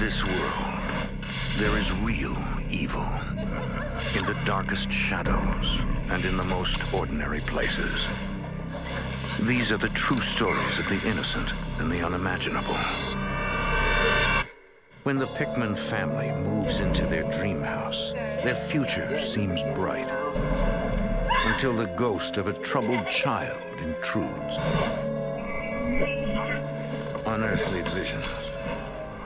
this world, there is real evil. In the darkest shadows and in the most ordinary places. These are the true stories of the innocent and the unimaginable. When the Pickman family moves into their dream house, their future seems bright. Until the ghost of a troubled child intrudes. Unearthly visions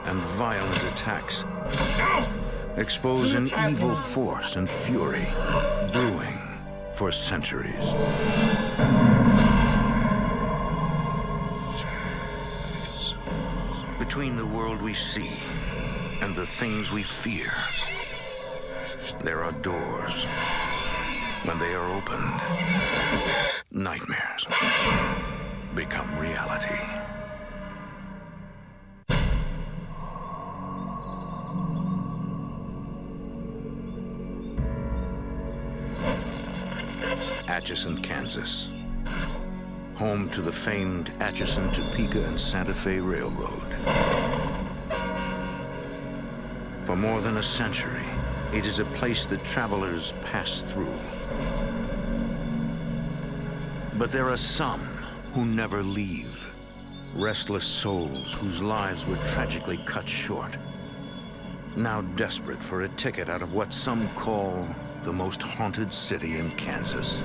and violent attacks expose an evil force and fury brewing for centuries. Between the world we see and the things we fear, there are doors. When they are opened, nightmares become reality. Atchison, Kansas, home to the famed Atchison, Topeka, and Santa Fe Railroad. For more than a century, it is a place that travelers pass through. But there are some who never leave, restless souls whose lives were tragically cut short, now desperate for a ticket out of what some call the most haunted city in Kansas.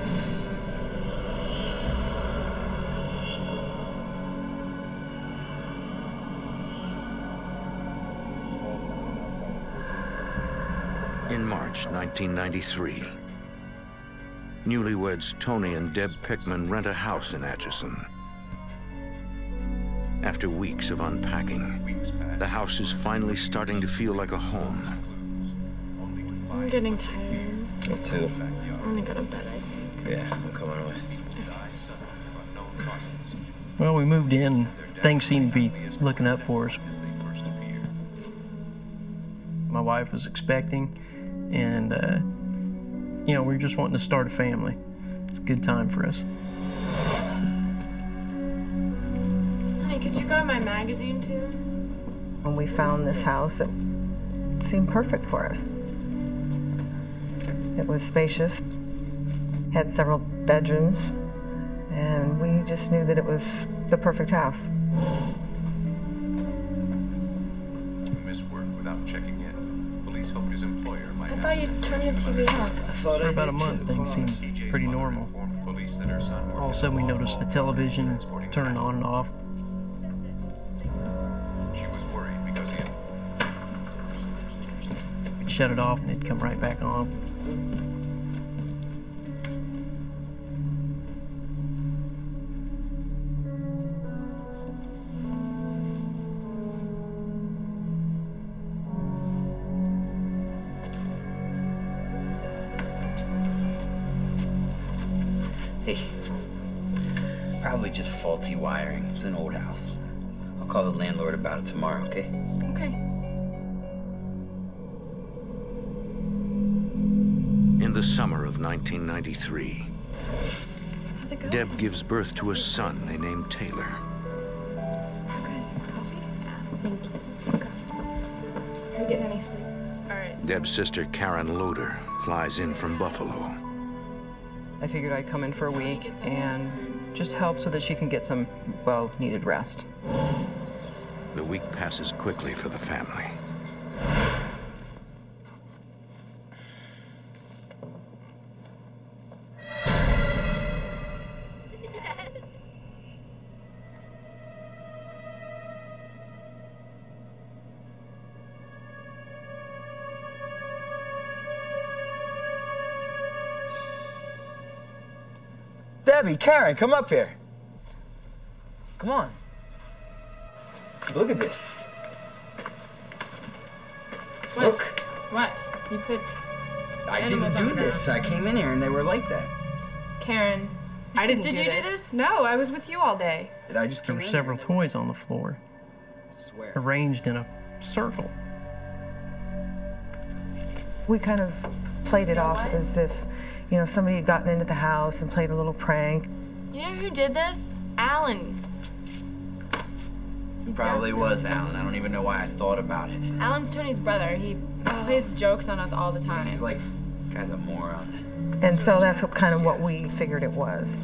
In March 1993, newlyweds Tony and Deb Pickman rent a house in Atchison. After weeks of unpacking, the house is finally starting to feel like a home. I'm getting tired. Me too. I'm gonna go to bed, I think. Yeah, I'm coming with. Well, we moved in. Things seemed to be looking up for us. My wife was expecting, and, you know, we were just wanting to start a family. It's a good time for us. Honey, could you go in my magazine, too? When we found this house, it seemed perfect for us. It was spacious, had several bedrooms, and we just knew that it was the perfect house. Miss work without checking in. Police hope his employer might. I thought you turned the TV off. I thought after about a month, things seemed pretty normal. All of a sudden, we noticed the television turning on and off. She was worried because we'd shut it off and it'd come right back on. Hey, probably just faulty wiring. It's an old house. I'll call the landlord about it tomorrow, okay? Okay. In the summer of 1993, Deb gives birth to a son they named Taylor. Is that good? Coffee? Thank you. Coffee. Are you getting any sleep? All right. Deb's sister, Karen Loader, flies in from Buffalo. I figured I'd come in for a week and just help so that she can get some well-needed rest. The week passes quickly for the family. Debbie, Karen, come up here. Come on. Look at this. What? Look. What? You put I didn't do this. I came in here and they were like that. Karen. I didn't do this. Did you do this? No, I was with you all day. Did I just come in? There were several toys on the floor. I swear. Arranged in a circle. We kind of played it off as if, you know, somebody had gotten into the house and played a little prank. You know who did this? Alan. Probably was Alan. I don't even know why I thought about it. Alan's Tony's brother. He plays jokes on us all the time. He's like, guy's a moron. And so that's kind of what we figured it was.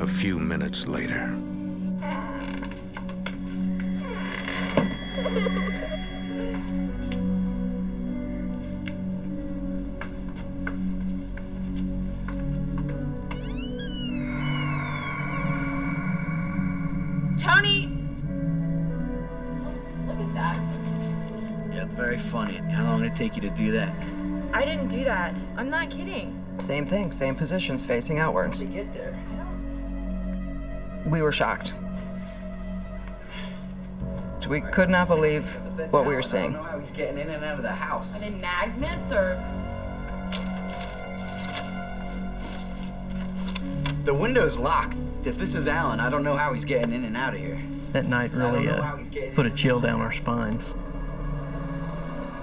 A few minutes later. Tony! Look at that. Yeah, it's very funny. How long did it take you to do that? I didn't do that. I'm not kidding. Same thing, same positions, facing outwards. How did you get there? We were shocked. We could not believe what we were seeing. I don't know how he's getting in and out of the house. Are they magnets or? The window's locked. If this is Alan, I don't know how he's getting in and out of here. That night really put a chill down our spines.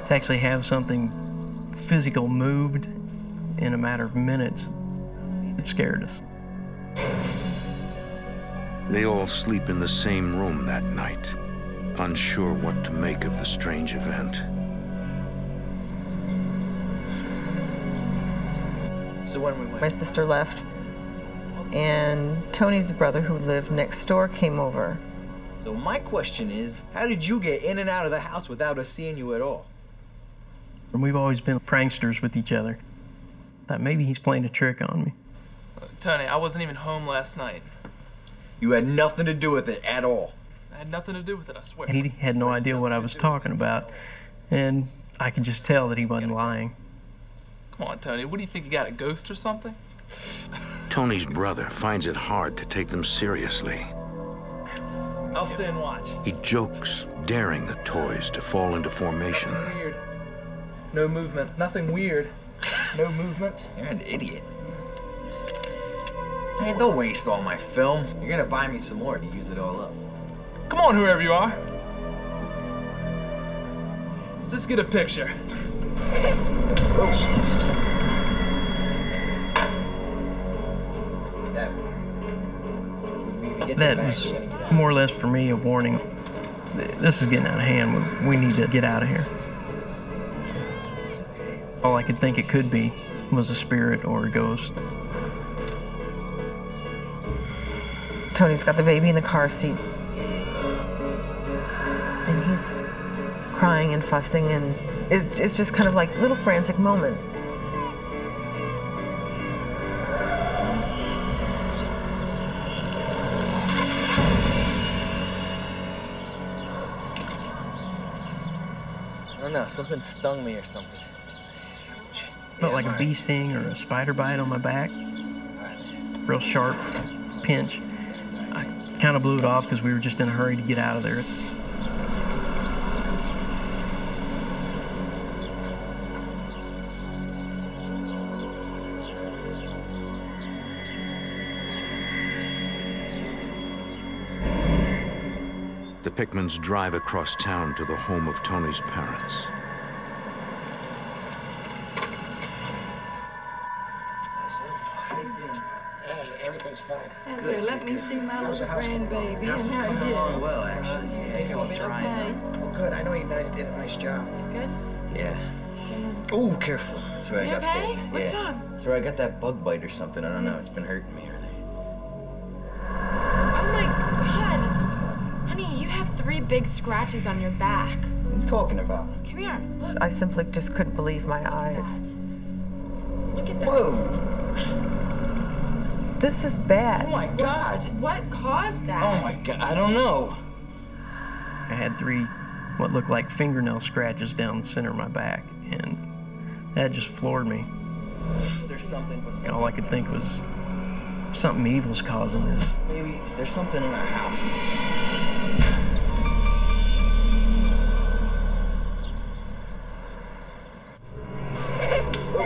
To actually have something physical moved in a matter of minutes, it scared us. They all sleep in the same room that night, unsure what to make of the strange event. So when we went, my sister left, and Tony's brother, who lived next door, came over. So my question is, how did you get in and out of the house without us seeing you at all? And we've always been pranksters with each other. Thought maybe he's playing a trick on me. Tony, I wasn't even home last night. You had nothing to do with it at all. I had nothing to do with it, I swear. He had no idea what I was talking about, and I could just tell that he wasn't lying. Come on, Tony, what do you think, you got a ghost or something? Tony's brother finds it hard to take them seriously. I'll stay and watch. He jokes, daring the toys to fall into formation. Nothing weird. No movement. Nothing weird. No movement. You're an idiot. Man, don't waste all my film. You're gonna buy me some more to use it all up. Come on, whoever you are. Let's just get a picture. Oh, jeez. That was more or less for me a warning. This is getting out of hand. We need to get out of here. All I could think it could be was a spirit or a ghost. Tony's got the baby in the car seat. And he's crying and fussing, and it's just kind of like a little frantic moment. I don't know, something stung me or something. Felt like a bee sting or a spider bite on my back. Real sharp pinch. I kind of blew it off because we were just in a hurry to get out of there. The Pickmans drive across town to the home of Tony's parents. Hey, everything's fine. Andrew, let me see my little grandbaby. House is coming along well, actually. Yeah, you're doing okay. Well, good. I know you did a nice job. Good? Yeah. Oh, careful. That's where I got bit. What's wrong? That's where I got that bug bite or something. I don't know. It's been hurting me. Big scratches on your back. What are you talking about? Come here, look. I simply just couldn't believe my eyes. Look at that. Whoa. This is bad. Oh my God. What caused that? Oh my God, I don't know. I had three what looked like fingernail scratches down the center of my back, and that just floored me. There's something. And all I could think was, something evil's causing this. Maybe there's something in our house.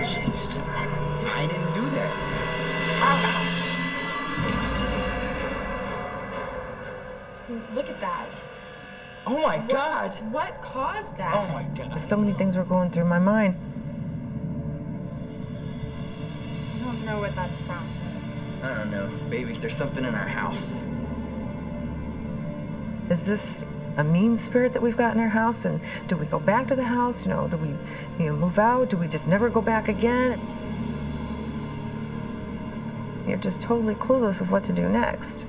I didn't do that. Ow. Look at that. Oh my God. What caused that? Oh my God. So many things were going through my mind. I don't know what that's from. I don't know, baby, there's something in our house. Is this a mean spirit that we've got in our house? And do we go back to the house? You know, do we move out? Do we just never go back again? You're just totally clueless of what to do next.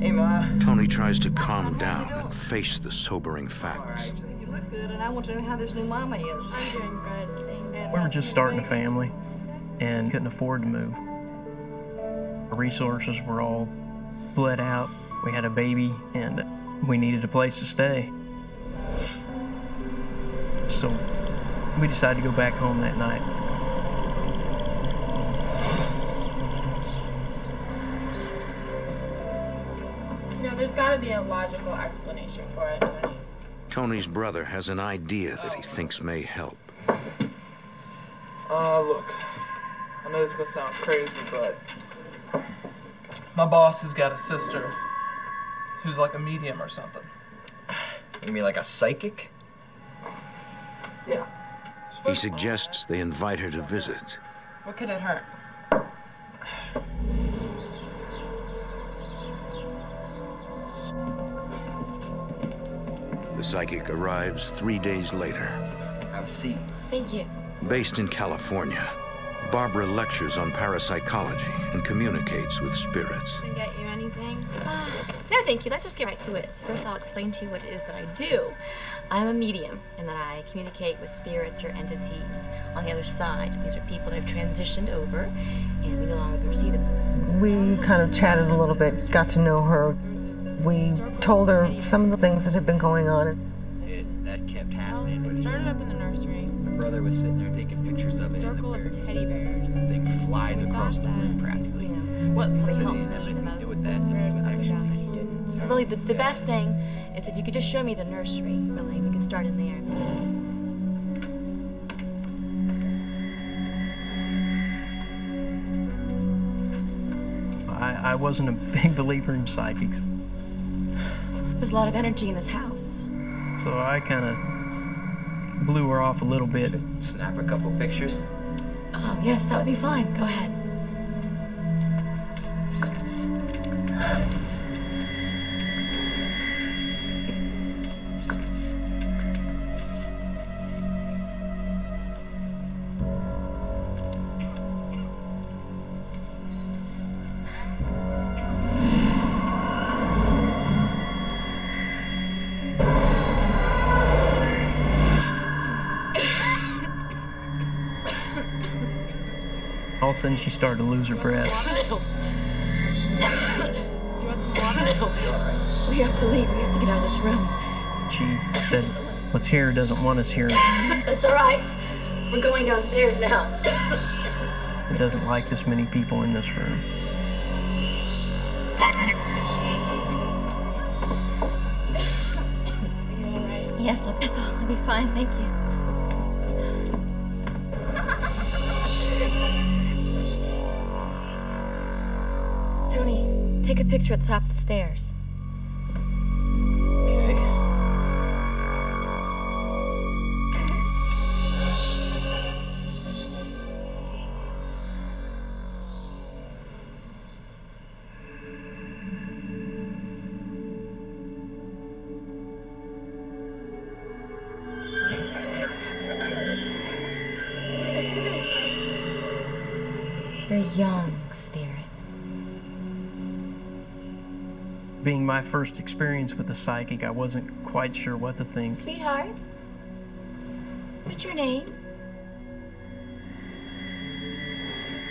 Hey, Ma. Tony tries to calm down and face the sobering facts. All right. You look good, and I want to know how this new mama is. I'm doing good, thank you. We were just starting a family and couldn't afford to move. Our resources were all bled out. We had a baby, and we needed a place to stay. So we decided to go back home that night. No, there's got to be a logical explanation for it, Tony. Tony's brother has an idea that he thinks may help. Look, I know this is going to sound crazy, but my boss has got a sister who's like a medium or something. You mean like a psychic? Yeah. He suggests they invite her to visit. What could it hurt? The psychic arrives 3 days later. Have a seat. Thank you. Based in California, Barbara lectures on parapsychology and communicates with spirits. Can I get you anything? No, thank you. Let's just get right to it. First, I'll explain to you what it is that I do. I'm a medium in that I communicate with spirits or entities on the other side. These are people that have transitioned over, and we no longer see them. We kind of chatted a little bit, got to know her. We told her some of the things that had been going on. That kept happening. Well, it started up in the nursery. My brother was sitting there taking pictures of it. Circle of teddy bears. The thing flies across the room practically. Yeah. What really helped me the most do with that? It was actually human. Really, the best thing is if you could just show me the nursery. Really, we could start in there. I wasn't a big believer in psychics. There's a lot of energy in this house. So I kind of blew her off a little bit. Snap a couple pictures? Oh, yes, that would be fine. Go ahead. All of a sudden, she started to lose her breath. Do you want some water? No. We have to leave. We have to get out of this room. She said, what's here doesn't want us here. That's all right. We're going downstairs now. It doesn't like this many people in this room. Are you all right? Yes, I'll be fine. Thank you. Take a picture at the top of the stairs. Okay. You're young, spirit. Being my first experience with a psychic, I wasn't quite sure what to think. Sweetheart, what's your name?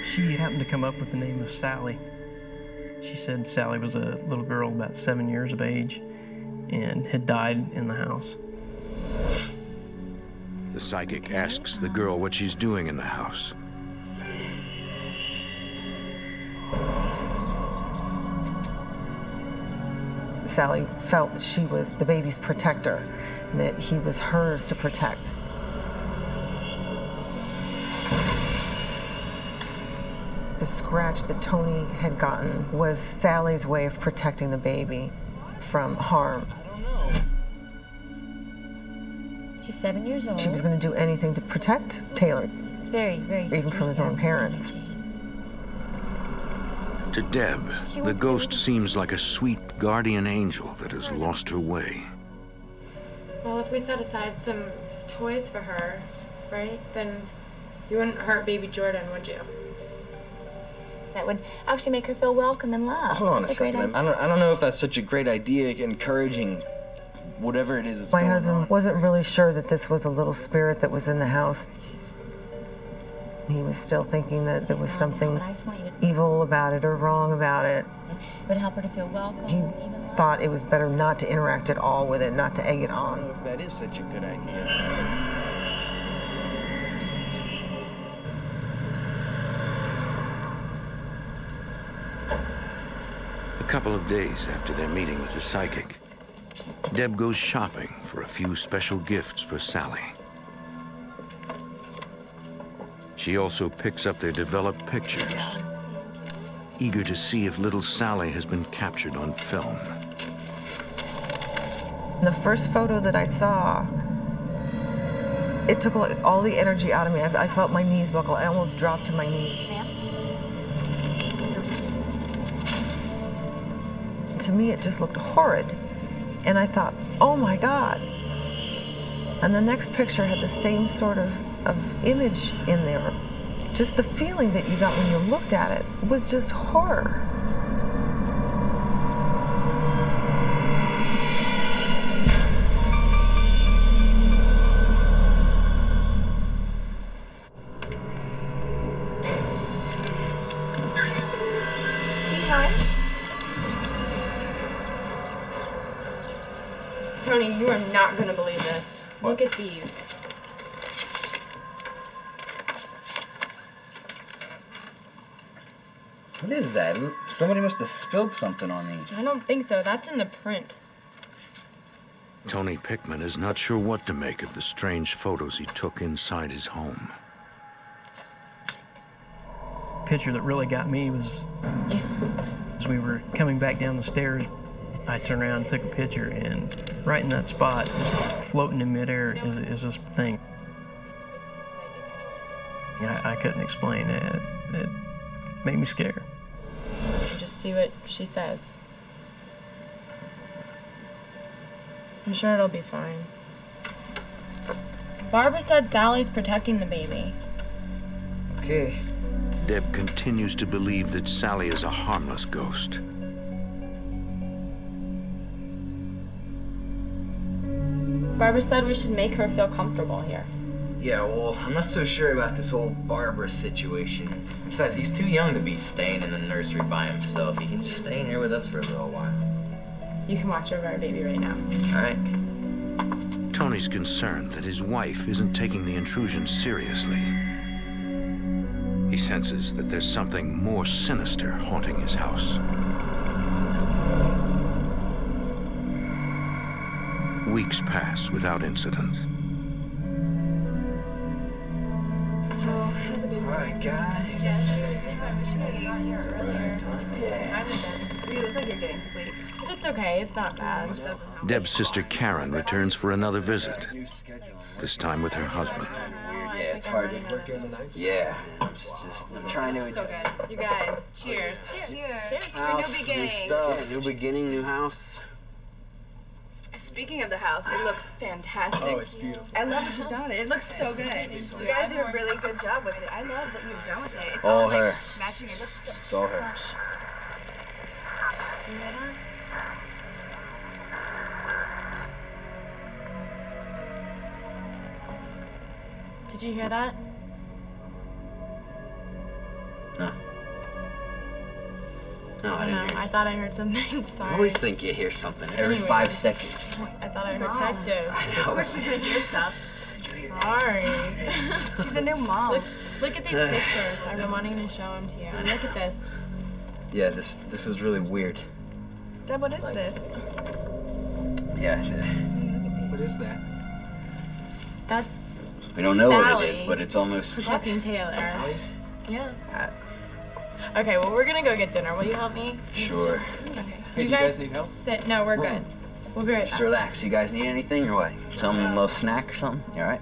She happened to come up with the name of Sally. She said Sally was a little girl about 7 years of age and had died in the house. The psychic asks the girl what she's doing in the house. Sally felt that she was the baby's protector, and that he was hers to protect. The scratch that Tony had gotten was Sally's way of protecting the baby from harm. I don't know. She's 7 years old. She was going to do anything to protect Taylor. Very, very sweet. Even from his own parents. To Deb, the ghost seems like a sweet guardian angel that has lost her way. Well, if we set aside some toys for her, right, then you wouldn't hurt baby Jordan, would you? That would actually make her feel welcome and loved. Hold on a second. I don't know if that's such a great idea, encouraging whatever it is that's going on. My husband wasn't really sure that this was a little spirit that was in the house. He was still thinking that there was something evil about it or wrong about it. It would help her to feel welcome. He thought it was better not to interact at all with it, not to egg it on. I don't know if that is such a good idea. Right? A couple of days after their meeting with the psychic, Deb goes shopping for a few special gifts for Sally. She also picks up their developed pictures, eager to see if little Sally has been captured on film. The first photo that I saw, it took all the energy out of me. I felt my knees buckle. I almost dropped to my knees. To me, it just looked horrid, and I thought, oh my God. And the next picture had the same sort of image in there. Just the feeling that you got when you looked at it was just horror. Tony, you are not going to believe this. What? Look at these. What is that? Somebody must have spilled something on these. I don't think so. That's in the print. Tony Pickman is not sure what to make of the strange photos he took inside his home. The picture that really got me was as we were coming back down the stairs. I turned around and took a picture, and right in that spot, just floating in midair, is this thing. I couldn't explain it. It made me scared. Just see what she says. I'm sure it'll be fine. Barbara said Sally's protecting the baby. Okay. Deb continues to believe that Sally is a harmless ghost. Barbara said we should make her feel comfortable here. Yeah, well, I'm not so sure about this whole Barbara situation. Besides, he's too young to be staying in the nursery by himself. He can just stay in here with us for a little while. You can watch over our baby right now. All right. Tony's concerned that his wife isn't taking the intrusion seriously. He senses that there's something more sinister haunting his house. Weeks pass without incident. So, how's the baby? All right, guys. You look like you're getting sleep. It's okay. It's not bad. Deb's sister Karen returns for another visit, this time with her husband. Yeah, it's hard to work during the night. Yeah, I'm just trying to enjoy it. You guys, cheers. Cheers. Cheers for new beginning. New stuff, new beginning, new house. Speaking of the house, it looks fantastic. Oh, it's beautiful. I love what you've done with it. It looks so good. You guys did a really good job with it. I love what you've done with it. It's all her. Like, matching. It looks so fresh. It's all her. Did you hear that? No, I didn't hear. I thought I heard something. Sorry. I always think you hear something every 5 seconds. I thought I heard detective. I know. Of course she's gonna hear stuff. Sorry. She's a new mom. Look at these pictures. I've been wanting to show them to you. And look at this. Yeah, this is really weird. Deb, what is this? Yeah. What is that? That's. We don't know what it is, but it's almost. Protecting Taylor. Yeah. Okay, well, we're gonna go get dinner. Will you help me? Sure. Okay. Hey, you guys need help? No, we're good. We'll be right back. Just relax. You guys need anything or what? Something, a little snack or something? You all right?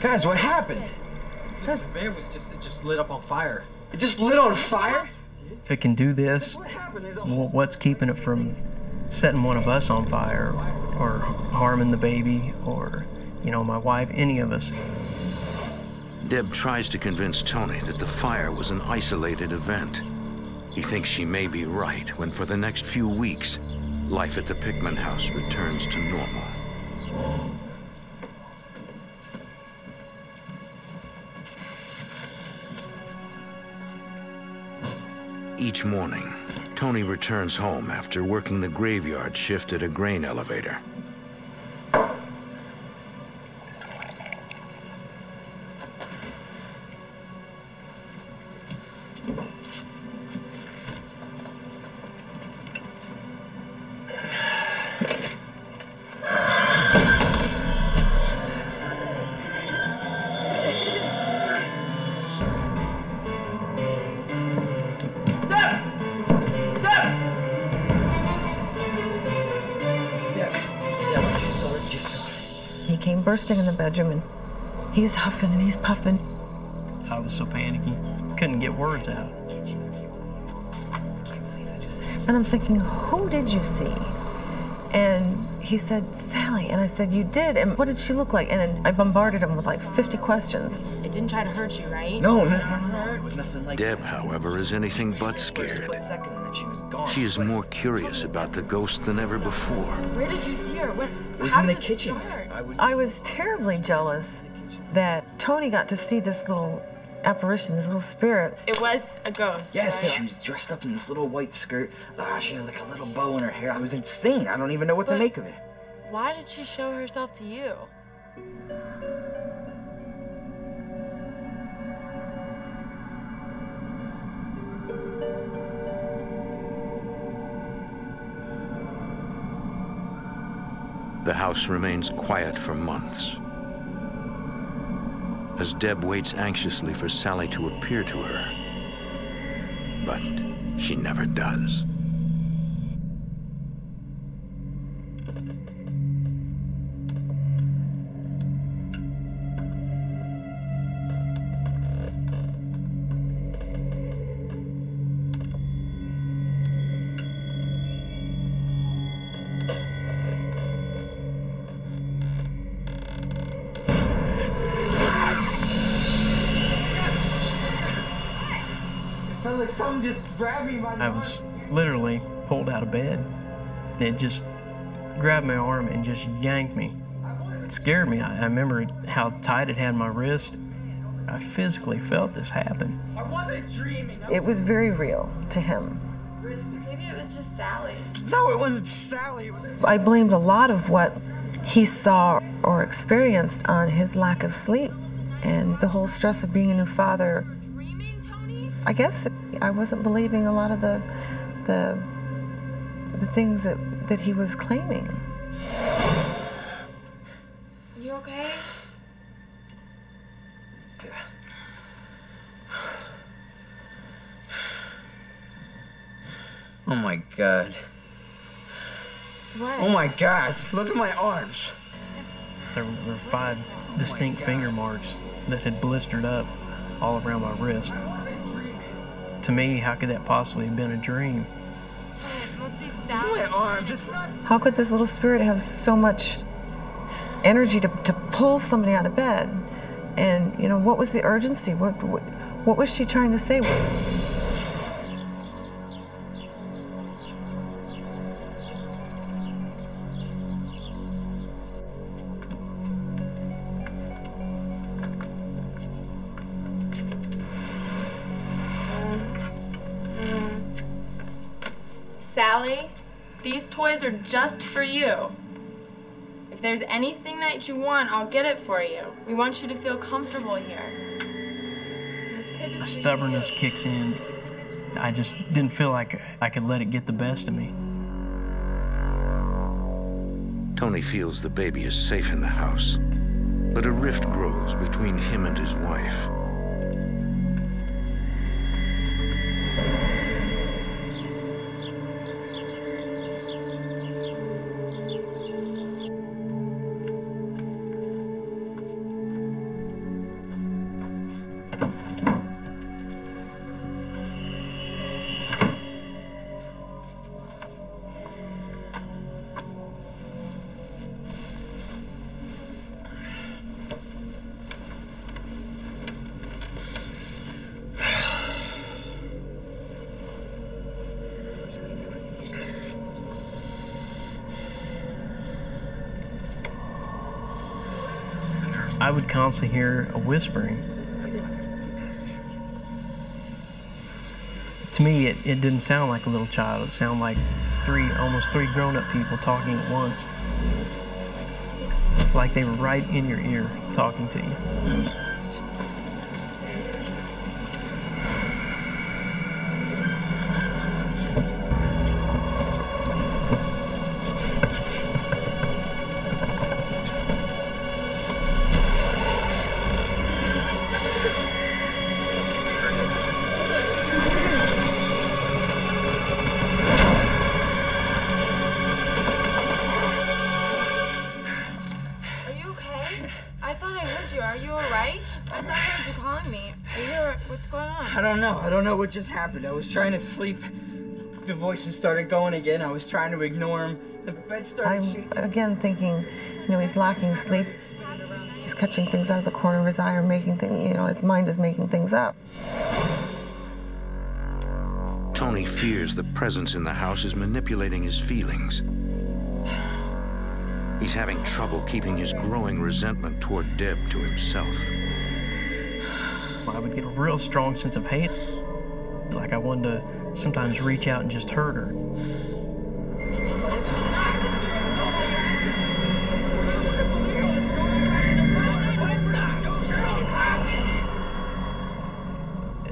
Guys, what happened? Guys, the bed was just lit up on fire. It just lit on fire? If it can do this, what's keeping it from setting one of us on fire or harming the baby or, you know, my wife, any of us? Deb tries to convince Tony that the fire was an isolated event. He thinks she may be right when for the next few weeks, life at the Pickman house returns to normal. Each morning, Tony returns home after working the graveyard shift at a grain elevator. Bursting in the bedroom, and he's huffing and he's puffing. I was so panicky, couldn't get words out. And I'm thinking, who did you see? And he said, Sally. And I said, you did? And what did she look like? And then I bombarded him with like 50 questions. It didn't try to hurt you, right? No. It was nothing like Deb, that. However, is anything but scared. She is more curious about the ghost than ever before. Where did you see her? It was in the kitchen. I was terribly jealous that Tony got to see this little apparition, this little spirit. It was a ghost. Yes, right? She was dressed up in this little white skirt. She had like a little bow in her hair. I was insane. I don't even know what to make of it. Why did she show herself to you? The house remains quiet for months. As Deb waits anxiously for Sally to appear to her, but she never does. I was literally pulled out of bed. It just grabbed my arm and just yanked me. It scared me. I remember how tight it had my wrist. I physically felt this happen. I wasn't dreaming. It was very real to him. Maybe it was just Sally. No, it wasn't Sally. I blamed a lot of what he saw or experienced on his lack of sleep and the whole stress of being a new father. I guess I wasn't believing a lot of the things that he was claiming. You okay? Yeah. Oh my God. What? Oh my God, look at my arms. There were 5 distinct finger marks that had blistered up all around my wrist. To me, how could that possibly have been a dream? It must be sad. How could this little spirit have so much energy to pull somebody out of bed? And, you know, what was the urgency? What was she trying to say? Sally, these toys are just for you. If there's anything that you want, I'll get it for you. We want you to feel comfortable here. The stubbornness kicks in. I just didn't feel like I could let it get the best of me. Tony feels the baby is safe in the house, but a rift grows between him and his wife. I would constantly hear a whispering. To me, it didn't sound like a little child. It sounded like almost three grown-up people talking at once. Like they were right in your ear talking to you. What just happened? I was trying to sleep. The voices started going again. I was trying to ignore him. The bed started shaking. I'm again thinking, you know, he's lacking sleep. He's catching things out of the corner of his eye or making things, you know, his mind is making things up. Tony fears the presence in the house is manipulating his feelings. He's having trouble keeping his growing resentment toward Deb to himself. I would get a real strong sense of hate. Like I wanted to sometimes reach out and just hurt her.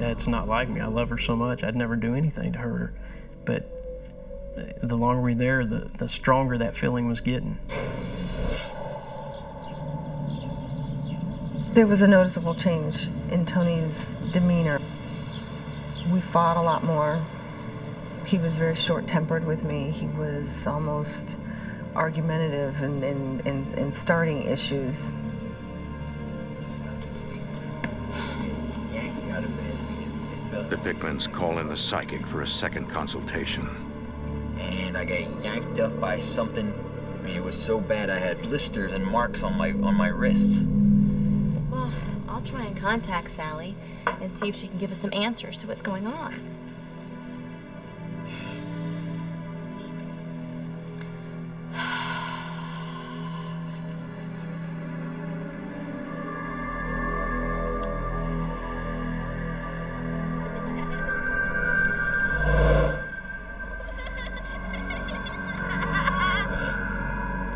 It's not like me. I love her so much. I'd never do anything to hurt her. But the longer we were there, the stronger that feeling was getting. There was a noticeable change in Tony's demeanor. We fought a lot more. He was very short-tempered with me. He was almost argumentative and starting issues. The Pickmans call in the psychic for a second consultation. And I got yanked up by something. I mean, it was so bad I had blisters and marks on my wrists. Well, I'll try and contact Sally and see if she can give us some answers to what's going on.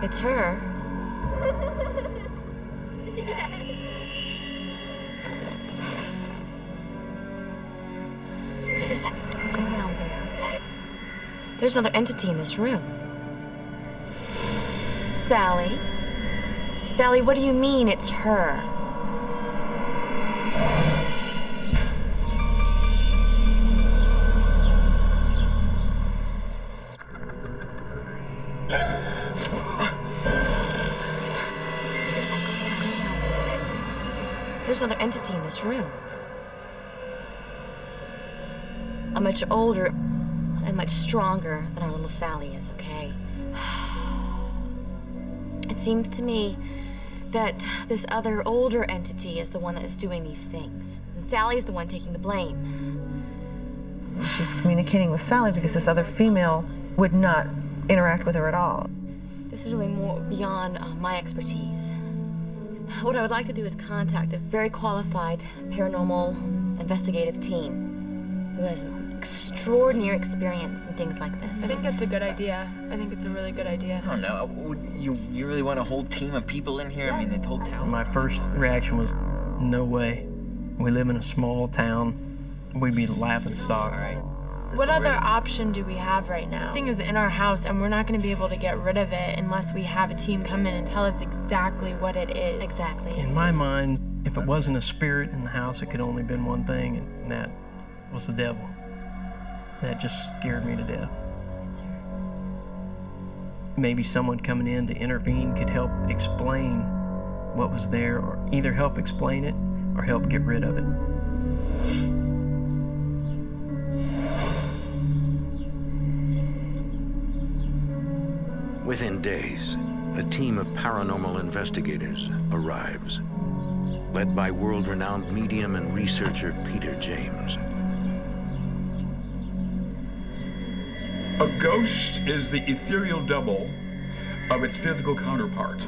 It's her. There's another entity in this room. Sally? Sally, what do you mean it's her? There's another entity in this room. A much older and much stronger than our little Sally is, okay? It seems to me that this other older entity is the one that is doing these things. And Sally's the one taking the blame. She's communicating with Sally because this other female would not interact with her at all. This is really more beyond my expertise. What I would like to do is contact a very qualified paranormal investigative team who has extraordinary experience in things like this. I think it's a good idea. I think it's a really good idea. I don't know. You really want a whole team of people in here? I mean, the whole town. My first reaction was, no way. We live in a small town. We'd be laughing stock. All right. What other option do we have right now? The thing is in our house, and we're not going to be able to get rid of it unless we have a team come in and tell us exactly what it is. Exactly. In my mind, if it wasn't a spirit in the house, it could only have been one thing, and that was the devil. That just scared me to death. Maybe someone coming in to intervene could help explain what was there, or either help explain it or help get rid of it. Within days, a team of paranormal investigators arrives, led by world-renowned medium and researcher Peter James. A ghost is the ethereal double of its physical counterpart.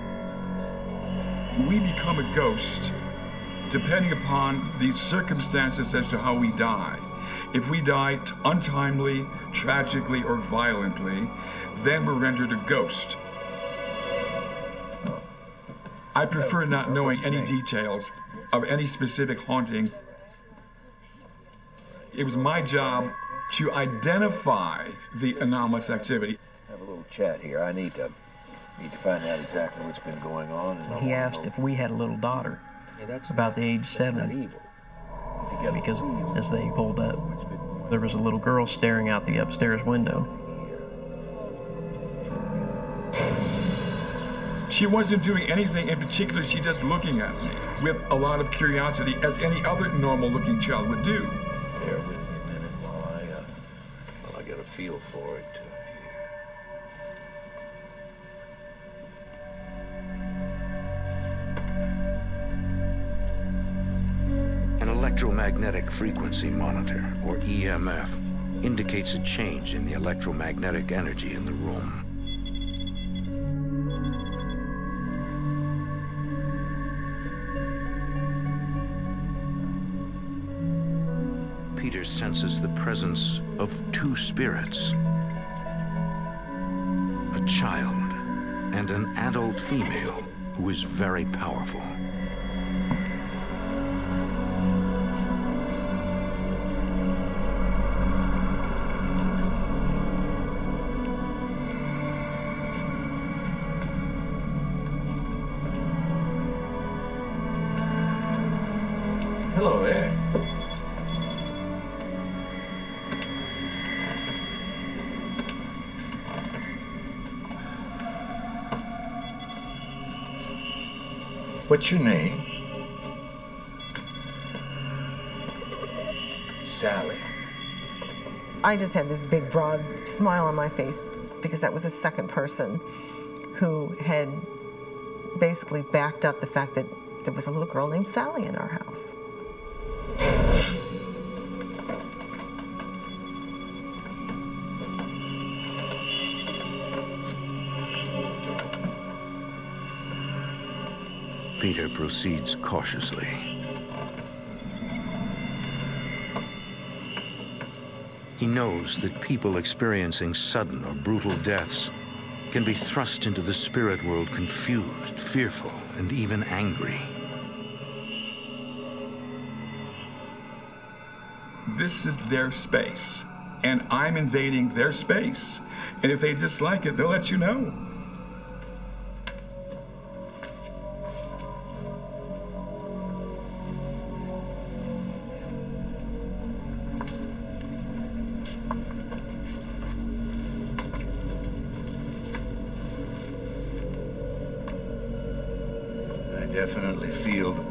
We become a ghost depending upon the circumstances as to how we die. If we die untimely, tragically, or violently, then we're rendered a ghost. I prefer not knowing any details of any specific haunting. It was my job to identify the anomalous activity. Have a little chat here. I need to find out exactly what's been going on. And he asked if we had a little daughter, about the age 7. Because as they pulled up, there was a little girl staring out the upstairs window. She wasn't doing anything in particular, she just looking at me with a lot of curiosity, as any other normal-looking child would do. Bear with me a minute while I get a feel for it. Electromagnetic frequency monitor, or EMF, indicates a change in the electromagnetic energy in the room. Peter senses the presence of two spirits, a child and an adult female who is very powerful. What's your name? Sally. I just had this big, broad smile on my face because that was a second person who had basically backed up the fact that there was a little girl named Sally in our house. Peter proceeds cautiously. He knows that people experiencing sudden or brutal deaths can be thrust into the spirit world confused, fearful, and even angry. This is their space, and I'm invading their space. And if they dislike it, they'll let you know.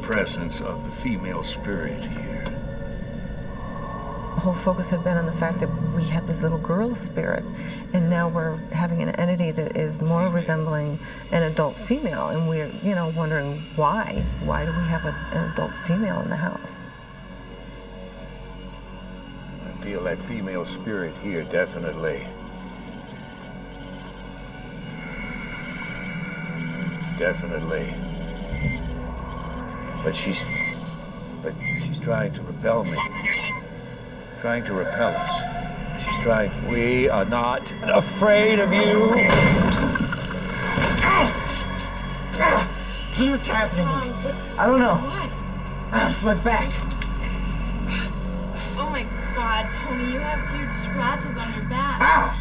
Presence of the female spirit here. The whole focus had been on the fact that we had this little girl spirit, and now we're having an entity that is more resembling an adult female, and we're, you know, wondering why. Why do we have an adult female in the house? I feel that female spirit here, definitely. Definitely. But she's trying to repel me, trying to repel us. strife. We are not afraid of you. See what's happening. I don't know. What? My back. Oh my God, Tony, you have huge scratches on your back. Ow!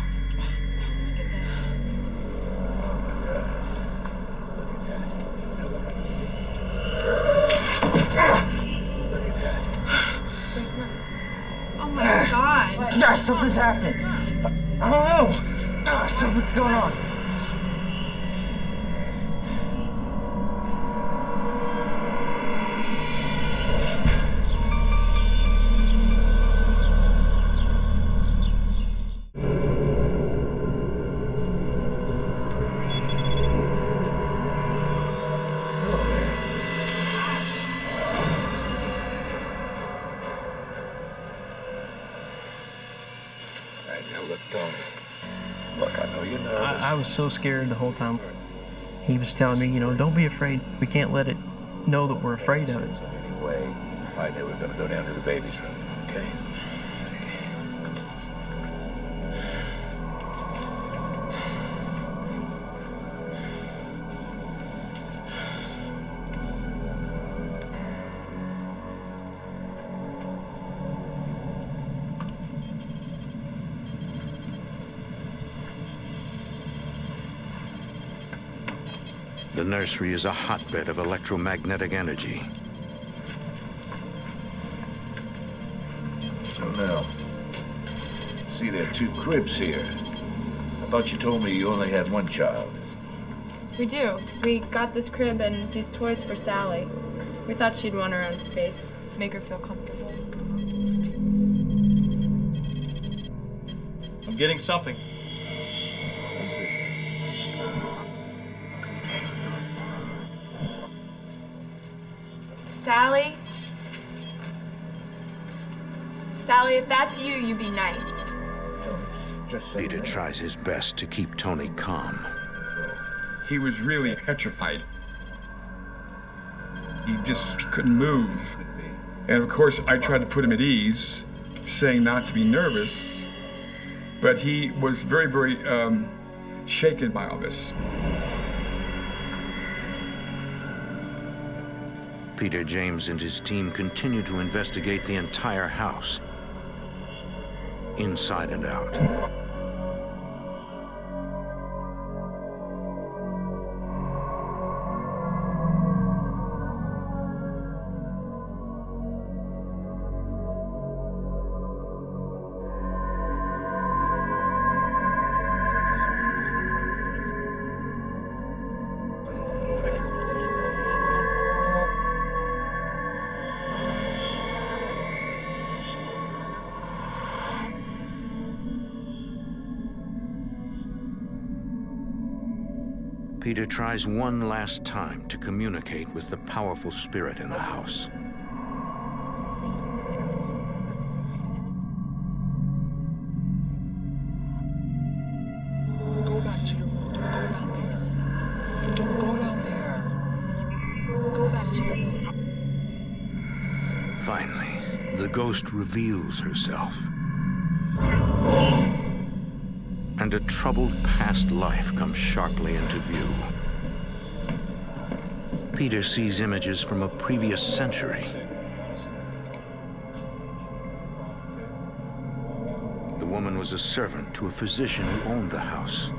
Something's happened. I don't know. Something's going on. I was so scared the whole time. He was telling me, you know, don't be afraid. We can't let it know that we're afraid of it. Anyway, I knew we were going to go down to the baby's room, okay? The nursery is a hotbed of electromagnetic energy. So now, see, there are two cribs here. I thought you told me you only had one child. We do. We got this crib and these toys for Sally. We thought she'd want her own space, make her feel comfortable. I'm getting something. Sally? Sally, if that's you, you be nice. Peter tries his best to keep Tony calm. He was really petrified. He just couldn't move. And of course, I tried to put him at ease, saying not to be nervous. But he was very, very shaken by all this. Peter James and his team continue to investigate the entire house, inside and out. Peter tries one last time to communicate with the powerful spirit in the house. Finally, the ghost reveals herself. And a troubled past life comes sharply into view. Peter sees images from a previous century. The woman was a servant to a physician who owned the house.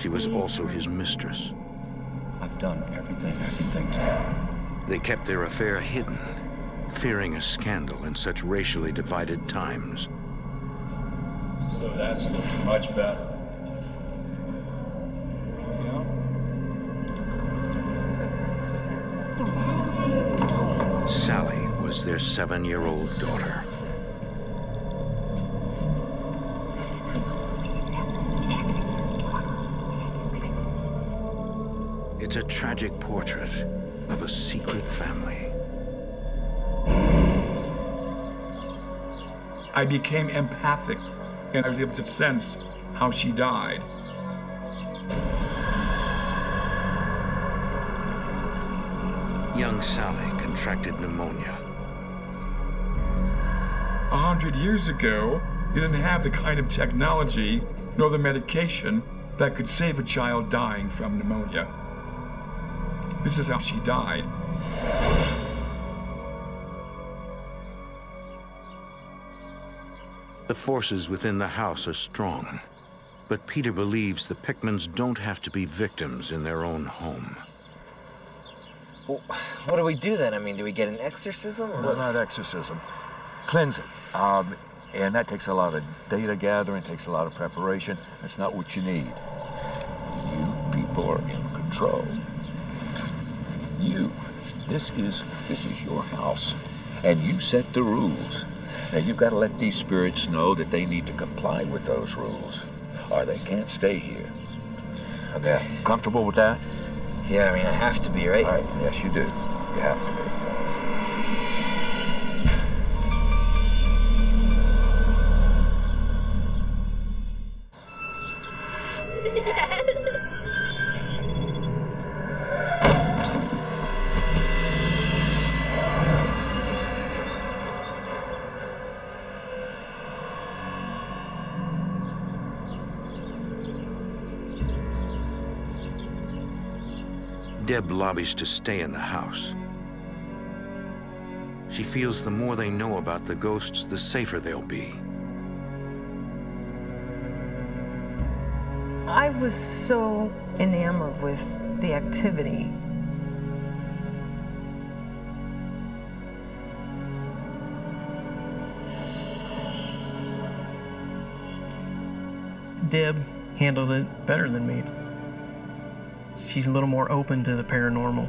She was also his mistress. I've done everything I can think to. They kept their affair hidden, fearing a scandal in such racially divided times. So that's looking much better. Yeah. Sally was their 7-year-old daughter. It's a tragic portrait of a secret family. I became empathic. And I was able to sense how she died. Young Sally contracted pneumonia. 100 years ago, They didn't have the kind of technology nor the medication that could save a child dying from pneumonia. This is how she died. The forces within the house are strong, but Peter believes the Pickmans don't have to be victims in their own home. Well, what do we do then? I mean, do we get an exorcism? Or no, not exorcism. Cleansing. And that takes a lot of data gathering, takes a lot of preparation. That's not what you need. You people are in control. You. This is your house, and you set the rules. Now, you've got to let these spirits know that they need to comply with those rules, or they can't stay here. Okay. Comfortable with that? Yeah, I mean, I have to be, right? All right. Yes, you do. You have to be. Deb lobbies to stay in the house. She feels the more they know about the ghosts, the safer they'll be. I was so enamored with the activity. Deb handled it better than me. She's a little more open to the paranormal.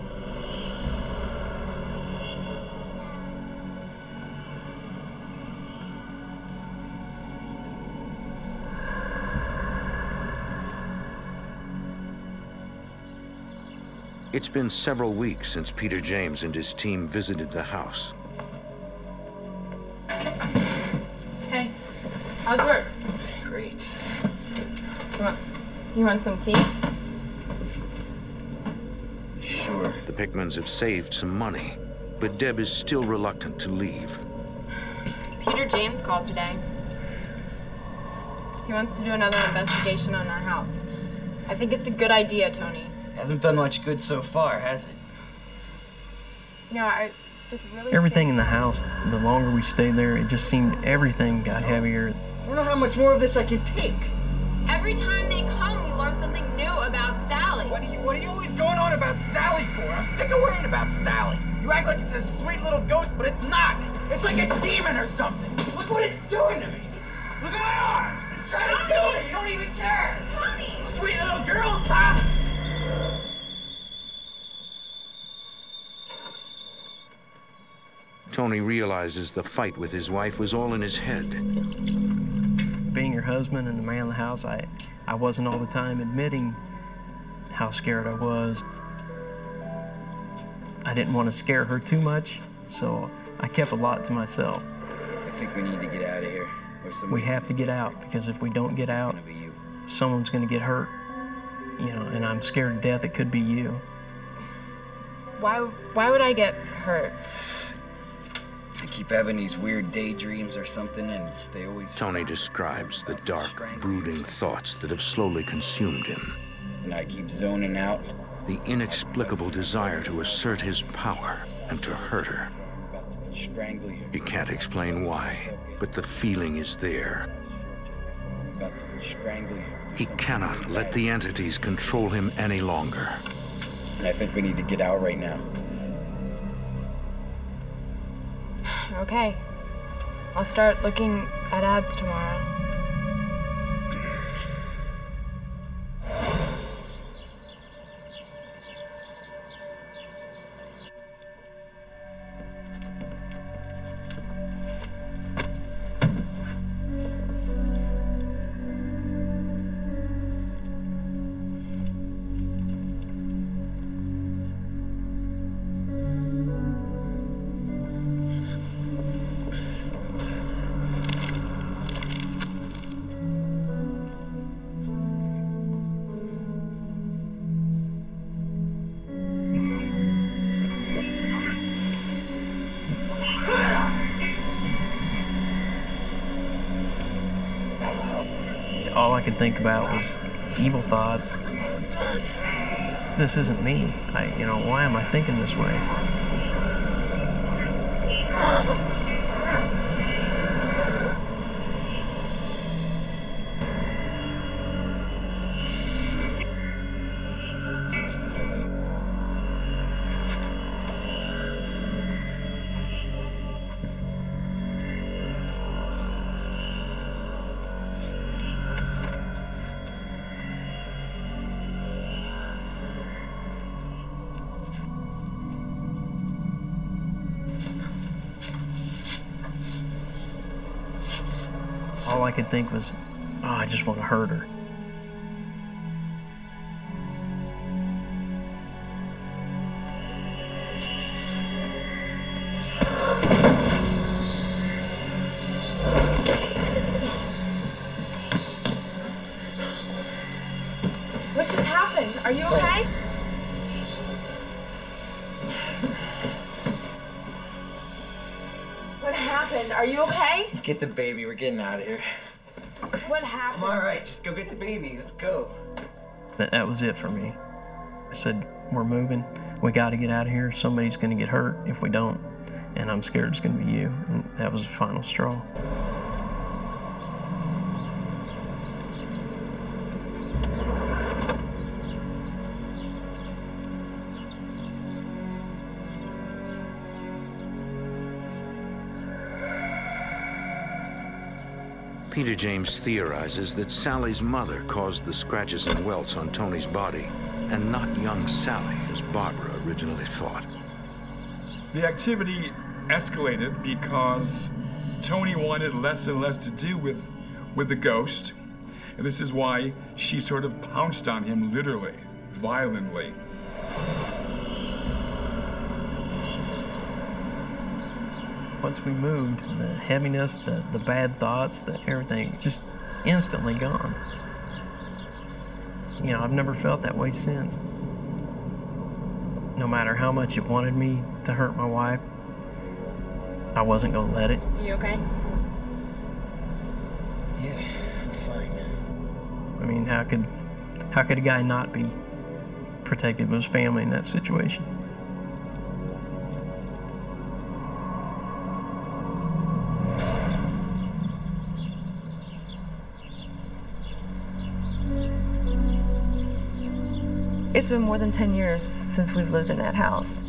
It's been several weeks since Peter James and his team visited the house. Hey, how's work? Great. You want some tea? The Pickmans have saved some money, but Deb is still reluctant to leave. Peter James called today. He wants to do another investigation on our house. I think it's a good idea, Tony. Hasn't done much good so far, has it? No, I just really... Everything in the house, the longer we stayed there, it just seemed everything got heavier. I don't know how much more of this I can take. Every time they come, we learn something new about Sally. What are you always going on about Sally for? I'm sick of worrying about Sally. You act like it's a sweet little ghost, but it's not. It's like a demon or something. Look what it's doing to me. Look at my arms. It's trying to kill me. You don't even care. Tony. Sweet little girl, huh? Tony realizes the fight with his wife was all in his head. Being her husband and the man of the house, I wasn't all the time admitting how scared I was. I didn't want to scare her too much, so I kept a lot to myself. I think we need to get out of here. We have to get out, because if we don't get out, someone's going to get hurt, you know, and I'm scared to death it could be you. Why would I get hurt? I keep having these weird daydreams or something, and they always... Tony describes the dark, brooding thoughts that have slowly consumed him. And I keep zoning out. The inexplicable desire to assert his power and to hurt her. He can't explain why, but the feeling is there. He cannot let the entities control him any longer. And I think we need to get out right now. Okay. I'll start looking at ads tomorrow. all I could think about was evil thoughts. This isn't me. Why am I thinking this way? All I could think was, oh, I just want to hurt her. What just happened? Are you okay? What happened? Are you okay? Get the baby. We're getting out of here. What happened? I'm all right. Just go get the baby. Let's go. That was it for me. I said, we're moving. We got to get out of here. Somebody's going to get hurt if we don't. And I'm scared it's going to be you. And that was the final straw. Peter James theorizes that Sally's mother caused the scratches and welts on Tony's body, and not young Sally, as Barbara originally thought. The activity escalated because Tony wanted less and less to do with the ghost, and this is why she sort of pounced on him literally, violently. Once we moved, the heaviness, the bad thoughts, everything just instantly gone. You know, I've never felt that way since. No matter how much it wanted me to hurt my wife, I wasn't going to let it. You okay? Yeah, I'm fine. I mean, how could a guy not be protective of his family in that situation? It's been more than 10 years since we've lived in that house.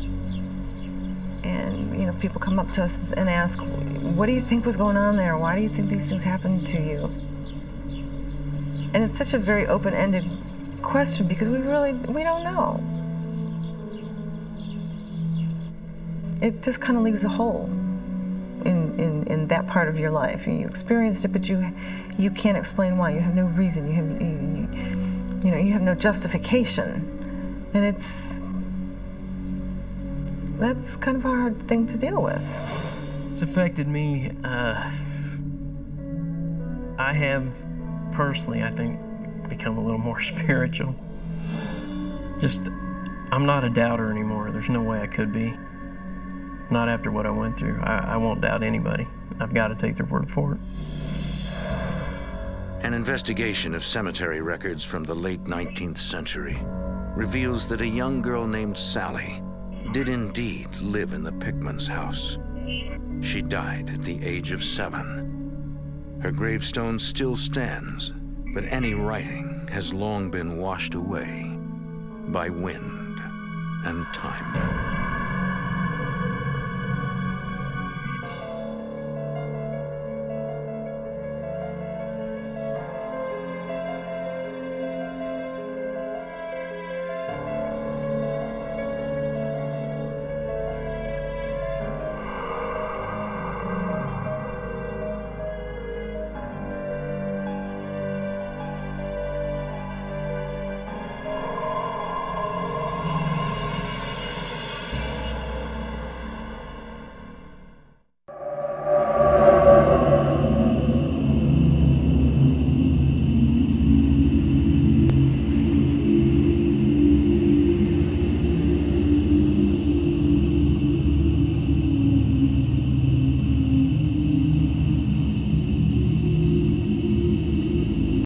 And, you know, people come up to us and ask, what do you think was going on there? Why do you think these things happened to you? And it's such a very open-ended question because we don't know. It just kind of leaves a hole in that part of your life. You experienced it, but you can't explain why. You have no reason. You have no justification, and that's kind of a hard thing to deal with. It's affected me. I have personally, I think, become a little more spiritual. Just, I'm not a doubter anymore. There's no way I could be. Not after what I went through. I won't doubt anybody. I've got to take their word for it. An investigation of cemetery records from the late 19th century reveals that a young girl named Sally did indeed live in the Pickman's house. She died at the age of 7. Her gravestone still stands, but any writing has long been washed away by wind and time.